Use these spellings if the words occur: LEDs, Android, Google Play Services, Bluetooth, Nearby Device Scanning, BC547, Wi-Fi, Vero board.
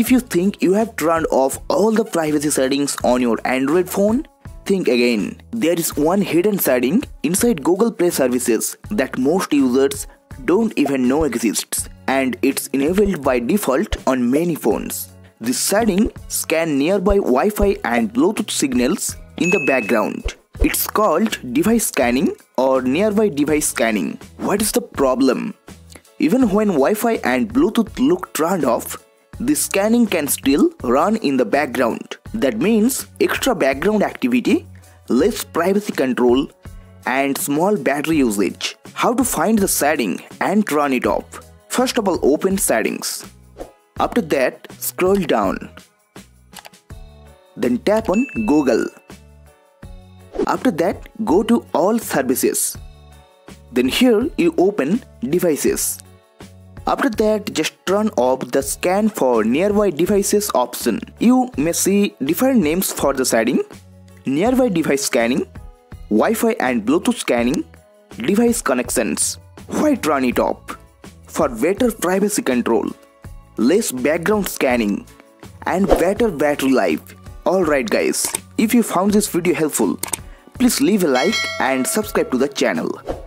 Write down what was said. If you think you have turned off all the privacy settings on your Android phone, think again. There is one hidden setting inside Google Play Services that most users don't even know exists, and it's enabled by default on many phones. This setting scans nearby Wi-Fi and Bluetooth signals in the background. It's called device scanning or nearby device scanning. What is the problem? Even when Wi-Fi and Bluetooth look turned off, the scanning can still run in the background. That means extra background activity, less privacy control, and small battery usage. How to find the setting and turn it off? First of all, open settings. After that, scroll down. Then tap on Google. After that, go to all services. Then here you open devices. After that, just turn off the scan for nearby devices option. You may see different names for the setting: nearby device scanning, Wi-Fi and Bluetooth scanning, device connections. Why turn it off? For better privacy control, less background scanning, and better battery life. Alright guys, if you found this video helpful, please leave a like and subscribe to the channel.